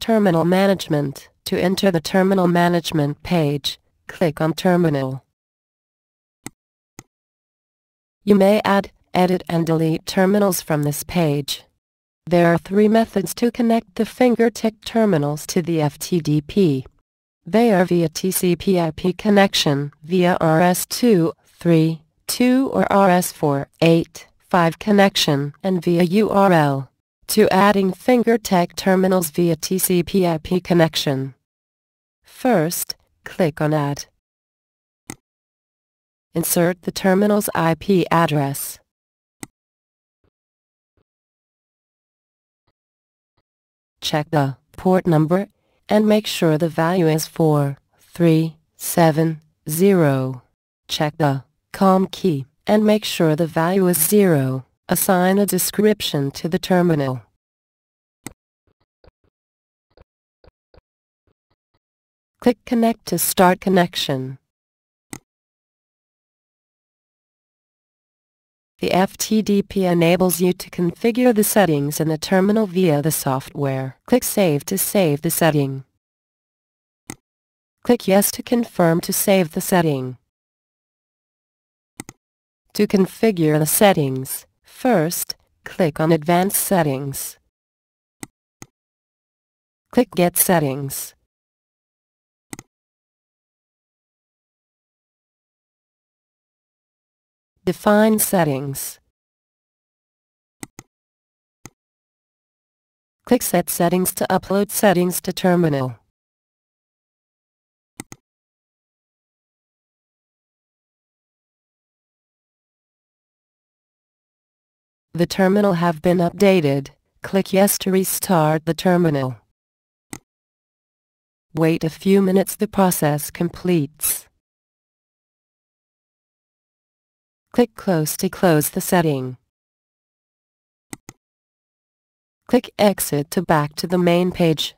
Terminal Management. To enter the Terminal Management page, click on Terminal. You may add, edit and delete terminals from this page. There are three methods to connect the FingerTec terminals to the FTDP. They are via TCP/IP connection, via RS2, 3, 2 or RS4, 8, 5 connection, and via URL. To adding FingerTec terminals via TCP/IP connection. First, click on Add. Insert the terminal's IP address. Check the port number and make sure the value is 4370. Check the COM key and make sure the value is 0. Assign a description to the terminal. Click Connect to start connection. The FTDP enables you to configure the settings in the terminal via the software. Click Save to save the setting. Click Yes to confirm to save the setting. To configure the settings, first, click on Advanced Settings. Click Get Settings. Define settings. Click Set Settings to upload settings to terminal. The terminal have been updated. Click Yes to restart the terminal. Wait a few minutes, the process completes. Click Close to close the setting. Click Exit to back to the main page.